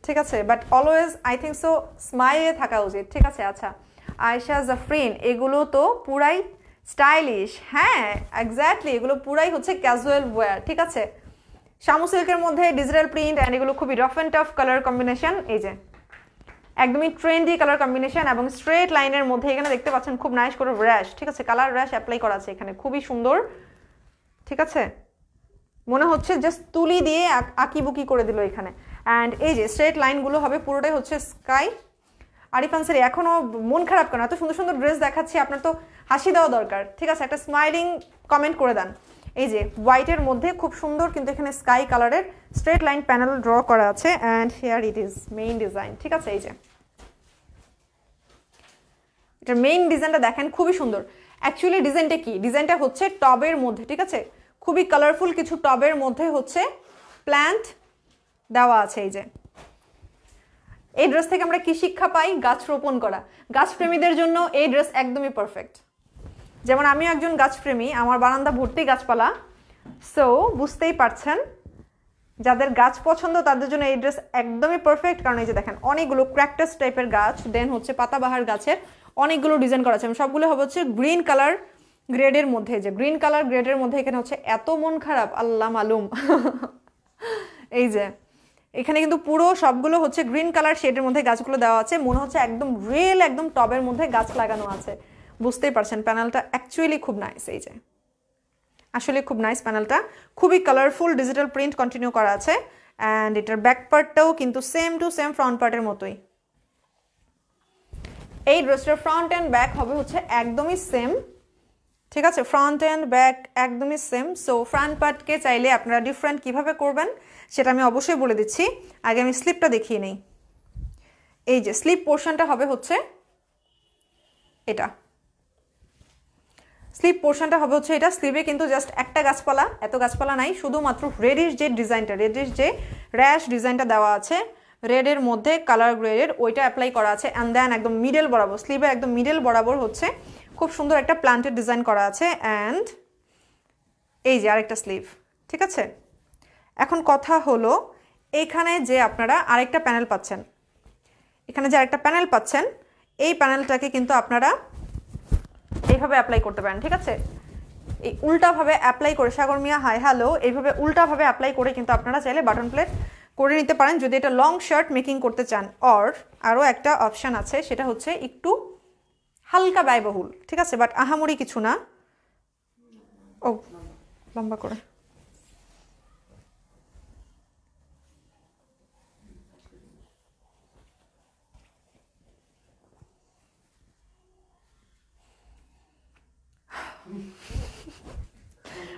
ঠিক আছে, but always I think so স্মাইলে থাকা উচিত। ঠিক আছে, আচ্ছা আয়েশা জাফরিন, এগুলো তো পুরাই স্টাইলিশ। হ্যাঁ এক্স্যাক্টলি, এগুলো পুরাই হচ্ছে ক্যাজুয়াল ওয়্যার। ঠিক আছে, শামু সিল্কের মধ্যে ডিজিটাল প্রিন্ট অ্যান্ড এগুলো খুবই rough and tough colour combination. এই যে একদমই ট্রেন্ডি কালার কম্বিনেশন এবং স্ট্রেট লাইনের মধ্যে এখানে দেখতে পাচ্ছেন খুব নাইস করে র্যাশ। ঠিক আছে, কালার র্যাশ অ্যাপ্লাই করা আছে এখানে, খুবই সুন্দর। ঠিক আছে, মনে হচ্ছে জাস্ট তুলি দিয়ে আঁকিবুকি করে দিল এখানে। অ্যান্ড এই যে স্ট্রেট লাইনগুলো হবে পুরোটাই হচ্ছে স্কাই। আরিফ আনসারি, এখনও মন খারাপ কেন? এত সুন্দর সুন্দর ড্রেস দেখাচ্ছি, আপনার তো হাসি দেওয়া দরকার। ঠিক আছে, একটা স্মাইলিং কমেন্ট করে দেন। এই যে হোয়াইটের মধ্যে খুব সুন্দর কিন্তু এখানে স্কাই কালারের স্ট্রেট লাইন প্যানেল ড্র করা আছে, and here it is main design. ঠিক আছে, এই যে এটার মেইন ডিজাইনটা দেখেন খুবই সুন্দর। অ্যাকচুয়ালি ডিজাইনটা কি? ডিজাইনটা হচ্ছে টবের মধ্যে। ঠিক আছে, খুবই কালারফুল কিছু টবের মধ্যে হচ্ছে প্ল্যান্ট দেওয়া আছে। এই যে এই ড্রেস থেকে আমরা কি শিক্ষা পাই? গাছ রোপণ করা। গাছপ্রেমীদের জন্য এই ড্রেস একদমই পারফেক্ট। যেমন আমি একজন গাছপ্রেমী, আমার বারান্দা ভর্তি গাছপালা, সো বুঝতেই পারছেন যাদের গাছ পছন্দ তাদের জন্য এই ড্রেস একদমই পারফেক্ট। কারণ এই যে দেখেন অনেকগুলো ক্র্যাকটাস টাইপের গাছ, দেন হচ্ছে পাতাবাহার গাছের অনেকগুলো ডিজাইন করা আছে, সবগুলো হবে হচ্ছে গ্রিন কালার গ্রেডের মধ্যে। যে গ্রিন কালার গ্রেডের মধ্যে এখানে হচ্ছে এত মন খারাপ আল্লাহ মালুম। এই যে এখানে কিন্তু পুরো সবগুলো হচ্ছে গ্রিন কালার শেডের মধ্যে গাছগুলো দেওয়া আছে, মনে হচ্ছে একদম রিয়েল একদম টবের মধ্যে গাছ লাগানো আছে। বুঝতেই পারছেন প্যানেলটা অ্যাকচুয়ালি খুব নাইস। এই যে আসলে খুব নাইস প্যানেলটা, খুবই কালারফুল ডিজিটাল প্রিন্ট কন্টিনিউ করা আছে। অ্যান্ড এটার ব্যাক পার্টটাও কিন্তু সেম টু সেম ফ্রন্ট পার্টের মতোই। এই ড্রেসটার ফ্রন্ট অ্যান্ড ব্যাক হবে হচ্ছে একদমই সেম। ঠিক আছে, ফ্রন্ট অ্যান্ড ব্যাক একদমই সেম। সো ফ্রন্ট পার্টকে চাইলে আপনারা ডিফারেন্ট কীভাবে করবেন সেটা আমি অবশ্যই বলে দিচ্ছি, আগে আমি স্লিপটা দেখিয়ে নেই। এই যে স্লিপ পোর্শনটা হবে হচ্ছে এটা, স্লিপ পোর্শনটা হবে হচ্ছে এটা। স্লিভে কিন্তু জাস্ট একটা গাছপালা, এত গাছপালা নাই, শুধুমাত্র রেডিশ যে ডিজাইনটা, রেডিশ যে র্যাশ ডিজাইনটা দেওয়া আছে রেডের মধ্যে কালার গ্রেডের, ওইটা অ্যাপ্লাই করা আছে। অ্যান্ড দেন একদম মিডল বরাবর, স্লিভের একদম মিডল বরাবর হচ্ছে খুব সুন্দর একটা প্ল্যান্টের ডিজাইন করা আছে। অ্যান্ড এই যে আরেকটা স্লিভ। ঠিক আছে, এখন কথা হলো এইখানে যে আপনারা আরেকটা প্যানেল পাচ্ছেন, এখানে যে আরেকটা প্যানেল পাচ্ছেন এই প্যানেলটাকে কিন্তু আপনারা এইভাবে অ্যাপ্লাই করতে পারেন। ঠিক আছে, এই উল্টাভাবে অ্যাপ্লাই করে, সাগর মিয়া হাই হ্যালো, এইভাবে উল্টাভাবে অ্যাপ্লাই করে কিন্তু আপনারা চাইলে বাটন প্লেট করে নিতে পারেন যদি এটা লং শার্ট মেকিং করতে চান। অর আরও একটা অপশান আছে, সেটা হচ্ছে একটু হালকা ব্যয়বহুল। ঠিক আছে, বাট আহামরি কিছু না। ও লম্বা করে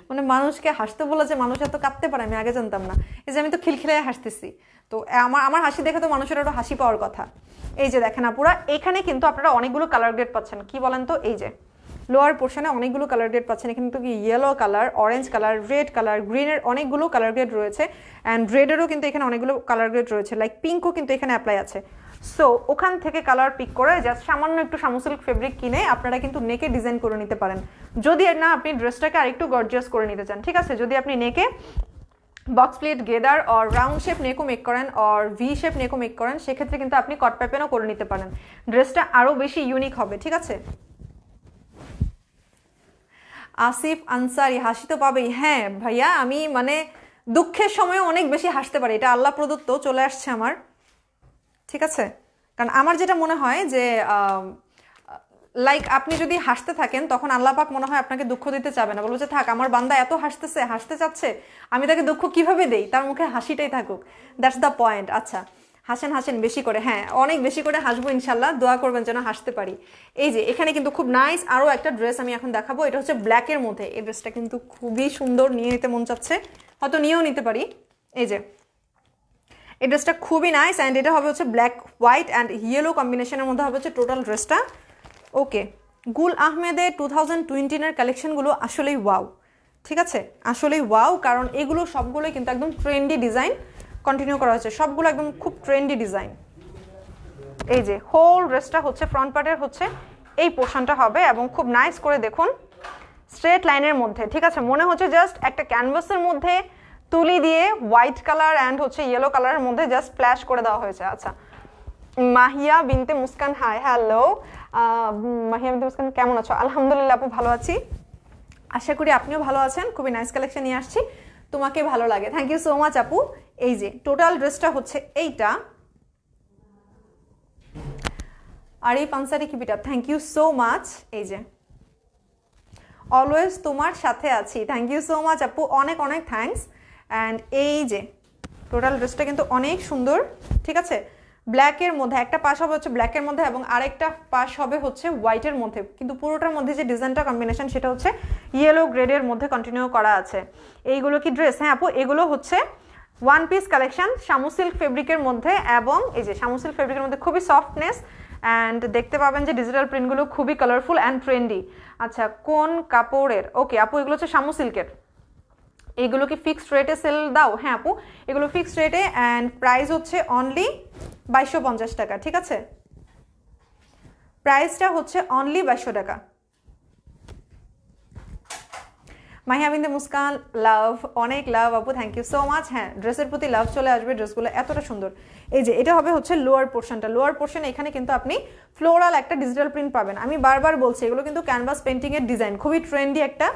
মানে মানুষকে হাসতে বলেছে, মানুষ এত কাঁদতে পারে আমি আগে জানতাম না। এই যে আমি তো খিলখিলায় হাসতেছি, তো আমার হাসি দেখে তো মানুষের একটু হাসি পাওয়ার কথা। এই যে দেখেন আপুরা, এখানে কিন্তু আপনারা অনেকগুলো কালার গ্রেড পাচ্ছেন, কি বলেন তো? এই যে লোয়ার পোরশনে অনেকগুলো কালার গ্রেড পাচ্ছেন, এখানে কিন্তু yellow colour, orange colour, red colour, গ্রিনের অনেকগুলো কালার গ্রেড রয়েছে অ্যান্ড রেডেরও কিন্তু এখানে অনেকগুলো কালার গ্রেড রয়েছে, লাইক পিঙ্কও কিন্তু এখানে অ্যাপ্লাই আছে। সো ওখান থেকে কালার পিক করে জাস্ট সামান্য একটু শামুসিল্ক ফেব্রিক কিনে আপনারা কিন্তু নেকে ডিজাইন করে নিতে পারেন, যদি না আপনি ড্রেসটাকে আরেকটু গর্জিয়াস করে নিতে চান। ঠিক আছে, যদি আপনি নেকে box pleat, gather or round shape নেকও মেক করেন অর ভি শেপ নেকও মেক করেন, সেক্ষেত্রে কিন্তু আপনি কট প্যাপেনও করে নিতে পারেন, ড্রেসটা আরও বেশি ইউনিক হবে। ঠিক আছে, আসিফ আনসারি হাসি তো পাবেই। হ্যাঁ ভাইয়া, আমি মানে দুঃখের সময় অনেক বেশি হাসতে পারি, এটা আল্লাহ প্রদত্ত চলে আসছে আমার। ঠিক আছে, কারণ আমার যেটা মনে হয় যে লাইক আপনি যদি হাসতে থাকেন তখন আল্লাহ পাক মনে হয় আপনাকে দুঃখ দিতে চাবে না, বলবো যে থাক আমার বান্দা এত হাসতেছে, হাসতে চাচ্ছে, আমি তাকে দুঃখ কিভাবে দেই, তার মুখে হাসিটাই থাকুক, দ্যাটস দ্য পয়েন্ট। আচ্ছা হাসেন, হাসেন বেশি করে, হ্যাঁ অনেক বেশি করে হাসবো ইনশাল্লাহ, দোয়া করবেন যেন হাসতে পারি। এই যে এখানে কিন্তু খুব নাইস আরও একটা ড্রেস আমি এখন দেখাবো, এটা হচ্ছে ব্ল্যাকের মধ্যে, এই ড্রেসটা কিন্তু খুবই সুন্দর, নিয়ে নিতে মন চাচ্ছে, হয়তো নিয়েও নিতে পারি। এই যে এই ড্রেসটা খুবই নাইস অ্যান্ড এটা হবে হচ্ছে ব্ল্যাক, হোয়াইট অ্যান্ড ইয়েলো কম্বিনেশনের মধ্যে হবে হচ্ছে টোটাল ড্রেসটা। ওকে, গুল আহমেদের 2020-এর কালেকশনগুলো আসলেই ওয়াও। ঠিক আছে, আসলেই ওয়াও, কারণ এগুলো সবগুলোই কিন্তু একদম ট্রেন্ডি ডিজাইন কন্টিনিউ করা হয়েছে, সবগুলো একদম খুব ট্রেন্ডি ডিজাইন। এই যে হোল ড্রেসটা হচ্ছে ফ্রন্ট পার্টের হচ্ছে এই পোর্শনটা হবে এবং খুব নাইস করে দেখুন স্ট্রেট লাইনের মধ্যে। ঠিক আছে, মনে হচ্ছে জাস্ট একটা ক্যানভাসের মধ্যে তুলি দিয়ে হোয়াইট কালার অ্যান্ড হচ্ছে ইয়েলো কালারের মধ্যে জাস্ট স্প্ল্যাশ করে দেওয়া হয়েছে। আচ্ছা মাহিয়া বিনতে মুস্কান, হাই, হ্যালো মাহিয়া বিনতে মুস্কান, কেমন আছো? আলহামদুলিল্লাহ আপু ভালো আছি, আশা করি আপনিও ভালো আছেন। খুবই নাইস কালেকশন নিয়ে আসছি, তোমাকে ভালো লাগে, থ্যাংক ইউ সো মাচ আপু। এই যে টোটাল ড্রেসটা হচ্ছে এইটা। আর এই পানসারি keep it up, thank you so much. এই যে অলওয়েজ তোমার সাথে আছি, থ্যাংক ইউ সো মাচ আপু, অনেক অনেক থ্যাংকস। অ্যান্ড এই যে টোটাল ড্রেসটা কিন্তু অনেক সুন্দর। ঠিক আছে, ব্ল্যাকের মধ্যে একটা পাশ হবে হচ্ছে ব্ল্যাকের মধ্যে এবং আরেকটা পাশ হবে হচ্ছে হোয়াইটের মধ্যে, কিন্তু পুরোটার মধ্যে যে ডিজাইনটা কম্বিনেশন সেটা হচ্ছে ইয়েলো গ্রেডের মধ্যে কন্টিনিউ করা আছে। এইগুলো কি ড্রেস? হ্যাঁ আপু, এগুলো হচ্ছে one piece collection Shamu silk ফেব্রিকের মধ্যে এবং এই যে শামু সিল্ক ফেব্রিকের মধ্যে খুবই সফটনেস অ্যান্ড দেখতে পাবেন যে ডিজিটাল প্রিন্টগুলো খুবই কালারফুল অ্যান্ড ট্রেন্ডি। আচ্ছা কোন কাপড়ের? ওকে আপু, এগুলো হচ্ছে শামু সিল্কের। এগুলো কি ফিক্সড রেটে সেল দাও? হ্যাঁ আপু, এগুলো ফিক্সড রেটে অ্যান্ড প্রাইস হচ্ছে অনলি 2250 টাকা। ঠিক আছে, প্রাইসটা হচ্ছে অনলি 2200 টাকা। মাহিয়া বিনতে মুস্কান লাভ, অনেক লাভ আপু, থ্যাংক ইউ সো মাচ। হ্যাঁ ড্রেসের প্রতি লাভ চলে আসবে, ড্রেসগুলো এতটা সুন্দর। এই যে এটা হবে হচ্ছে লোয়ার পোর্শনটা, লোয়ার পোর্শন এখানে কিন্তু আপনি ফ্লোরাল একটা ডিজিটাল প্রিন্ট পাবেন। আমি বারবার বলছি এগুলো কিন্তু ক্যানভাস পেন্টিংয়ের ডিজাইন, খুবই ট্রেন্ডি একটা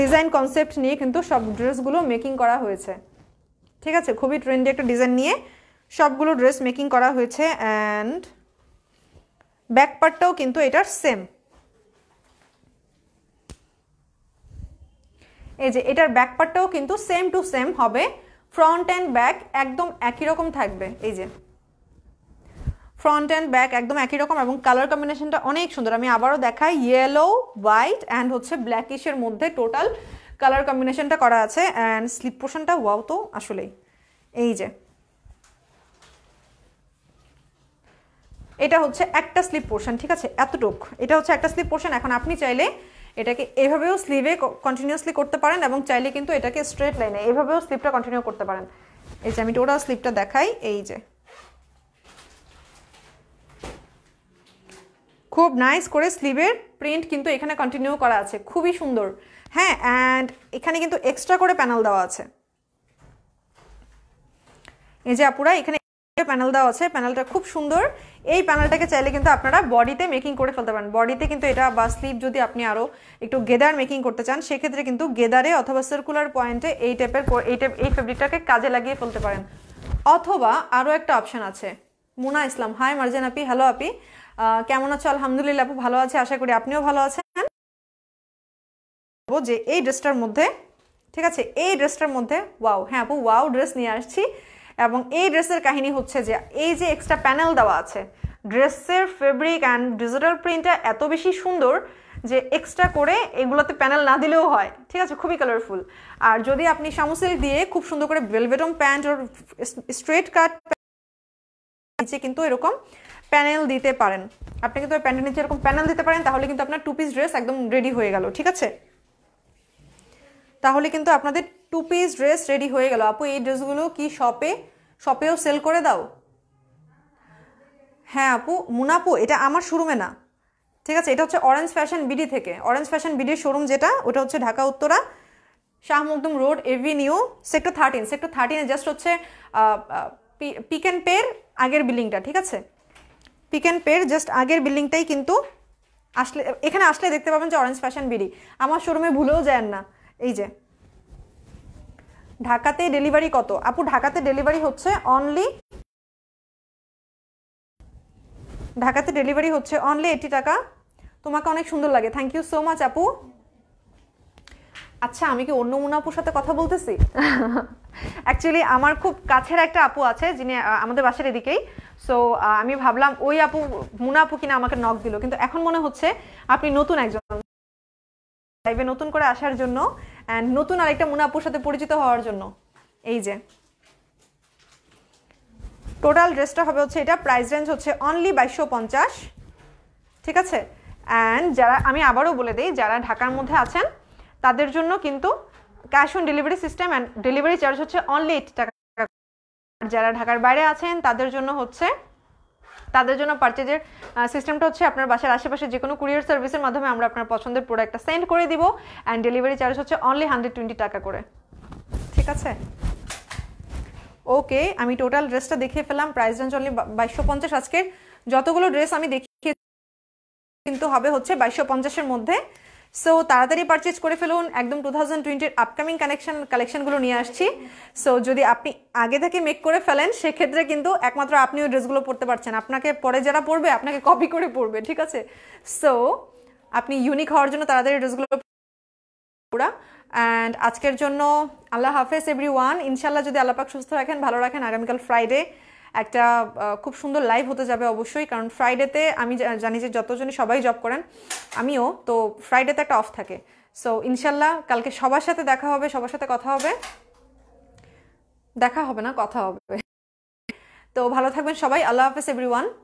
ডিজাইন কনসেপ্ট নিয়ে কিন্তু সব ড্রেসগুলো মেকিং করা হয়েছে। ঠিক আছে, খুবই ট্রেন্ডি একটা ডিজাইন নিয়ে সবগুলো ড্রেস মেকিং করা হয়েছে অ্যান্ড ব্যাক পার্টটাও কিন্তু এটার সেম। এই যে এটার ব্যাক পার্টটাও কিন্তু সেম টু সেম হবে, ফ্রন্ট অ্যান্ড ব্যাক একদম একই রকম থাকবে। এই যে ফ্রন্ট অ্যান্ড ব্যাক একদম একই রকম এবং কালার কম্বিনেশনটা অনেক সুন্দর। আমি আবারও দেখাই, ইয়েলো, হোয়াইট অ্যান্ড হচ্ছে ব্ল্যাকিশের মধ্যে টোটাল কালার কম্বিনেশনটা করা আছে অ্যান্ড স্লিপ পোর্শনটা ওয়াও তো আসলেই। এই যে এটা হচ্ছে একটা স্লিপ পোর্শন। ঠিক আছে, এতটুক এটা হচ্ছে একটা স্লিপ পোর্শন। এখন আপনি চাইলে এটাকে এভাবেও স্লিভে কন্টিনিউয়াসলি করতে পারেন এবং চাইলে কিন্তু এটাকে স্ট্রেট লাইনে এভাবেও স্লিপটা কন্টিনিউ করতে পারেন। এই যে আমি টোটাল স্লিপটা দেখাই, এই যে খুব নাইস করে স্লিভের প্রিন্ট কিন্তু এখানে কন্টিনিউ করা আছে, খুবই সুন্দর। হ্যাঁ অ্যান্ড এখানে কিন্তু এক্সট্রা করে প্যানেল দেওয়া আছে। এই যে আপুরা এখানে প্যানেল দেওয়া আছে, প্যানেলটা খুব সুন্দর। এই প্যানেলটাকে চাইলে কিন্তু আপনারা বডিতে মেকিং করে ফেলতে পারেন, বডিতে কিন্তু এটা বা স্লিভ যদি আপনি আরও একটু গেদার মেকিং করতে চান সেক্ষেত্রে কিন্তু গেদারে অথবা সার্কুলার পয়েন্টে এই টাইপের এই ফেব্রিকটাকে কাজে লাগিয়ে ফেলতে পারেন। অথবা আরও একটা অপশান আছে। মুনা ইসলাম, হাই মারজান আপি, হ্যালো আপি, কেমন আছো? আলহামদুলিল্লাহ আপু ভালো আছে, আশা করি আপনিও ভালো আছেন। যে এই ড্রেসটার মধ্যে, ঠিক আছে, এই ড্রেসটার মধ্যে ওয়াও, হ্যাঁ আপু ওয়াও ড্রেস নিয়ে আসছি এবং এই ড্রেসের কাহিনী হচ্ছে যে এই যে এক্সট্রা প্যানেল দেওয়া আছে, ড্রেসের ফেব্রিক অ্যান্ড ডিজিটাল প্রিন্টটা এত বেশি সুন্দর যে এক্সট্রা করে এগুলোতে প্যানেল না দিলেও হয়। ঠিক আছে, খুবই কালারফুল। আর যদি আপনি শামু সিল্ক দিয়ে খুব সুন্দর করে ভেলভেটম প্যান্ট আর স্ট্রেট কাট নিচে কিন্তু এরকম প্যানেল দিতে পারেন আপনি কিন্তু প্যান্টের নিচে এরকম প্যানেল দিতে পারেন তাহলে কিন্তু আপনার টু পিস ড্রেস একদম রেডি হয়ে গেল ঠিক আছে তাহলে কিন্তু আপনাদের টু পিস ড্রেস রেডি হয়ে গেল আপু এই ড্রেসগুলো কি শপেও সেল করে দাও হ্যাঁ আপু মুনাপু এটা আমার শোরুমে না ঠিক আছে এটা হচ্ছে অরেঞ্জ ফ্যাশন বিডি থেকে অরেঞ্জ ফ্যাশন বিডির শোরুম যেটা ওটা হচ্ছে Dhaka Uttara Shah Makhdum road avenue sector 13 sector 13 এ জাস্ট হচ্ছে পিক এন্ড পের আগের বিল্ডিংটা ঠিক আছে পিক এন্ড পের জাস্ট আগের বিল্ডিংটাই কিন্তু আসলে এখানে আসলে দেখতে পাবেন যে অরেঞ্জ ফ্যাশন বিডি আমার শোরুমে ভুলেও যান না এই যে ঢাকাতে ডেলিভারি কত আপু ঢাকাতে ডেলিভারি হচ্ছে অনলি ঢাকাতে ডেলিভারি হচ্ছে অনলি 80 টাকা তোমাকে অনেক সুন্দর লাগে থ্যাংক ইউ সো মাচ আপু আচ্ছা আমি কি অন্য মুনাপুর সাথে কথা বলতেছি অ্যাকচুয়ালি আমার খুব কাছের একটা আপু আছে যিনি আমাদের বাসার এদিকেই সো আমি ভাবলাম ওই আপু মুনাপু কিনা আমাকে নক দিল কিন্তু এখন মনে হচ্ছে আপনি নতুন একজন লাইভে নতুন করে আসার জন্য এন্ড নতুন আরেকটা মুনাপুর সাথে পরিচিত হওয়ার জন্য এই যে টোটাল ড্রেসটা হবে হচ্ছে এটা প্রাইস রেঞ্জ হচ্ছে অনলি 2250 ঠিক আছে এন্ড যারা আমি আবারো বলে দেই যারা ঢাকার মধ্যে আছেন তাদের জন্য কিন্তু cash on delivery system and delivery charge হচ্ছে অনলি 80 টাকা আর যারা ঢাকার বাইরে আছেন তাদের জন্য পারচেজের সিস্টেমটা হচ্ছে আপনার বাসার আশেপাশে যে কোনো কুরিয়ার সার্ভিসের মাধ্যমে আমরা আপনার পছন্দের প্রোডাক্টটা সেন্ড করে দিব এন্ড ডেলিভারি চার্জ হচ্ছে অনলি 120 টাকা করে ঠিক আছে ওকে আমি টোটাল ড্রেসটা দেখিয়ে ফেলাম প্রাইস রেঞ্জ অনলি 2250 আজকে যতগুলো ড্রেস আমি দেখিয়ে কিন্তু হবে হচ্ছে 2250 এর মধ্যে সো তাড়াতাড়ি পারচেজ করে ফেলুন একদম 2020 এর আপকামিং কালেকশনগুলো নিয়ে আসছি সো যদি আপনি আগে থেকে মেক করে ফেলেন সেই ক্ষেত্রে কিন্তু একমাত্র আপনি ওই ড্রেসগুলো পরতে পারছেন আপনাকে পরে যারা পরবে আপনাকে কপি করে পরবে ঠিক আছে সো আপনি ইউনিক হওয়ার জন্য তাড়াতাড়ি ড্রেসগুলো পুরো এন্ড আজকের জন্য আল্লাহ হাফেজ एवरीवन ইনশাআল্লাহ যদি আল্লাহ পাক সুস্থ রাখেন ভালো রাখেন আগামী কাল ফ্রাইডে একটা খুব সুন্দর লাইভ হতে যাবে অবশ্যই কারণ ফ্রাইডেতে আমি জানি যে যতজনই সবাই জব করেন আমিও তো ফ্রাইডেতে একটা অফ থাকে সো ইনশাআল্লাহ কালকে সবার সাথে দেখা হবে সবার সাথে কথা হবে দেখা হবে না কথা হবে তো ভালো থাকবেন সবাই আল্লাহ হাফেজ एवरीवन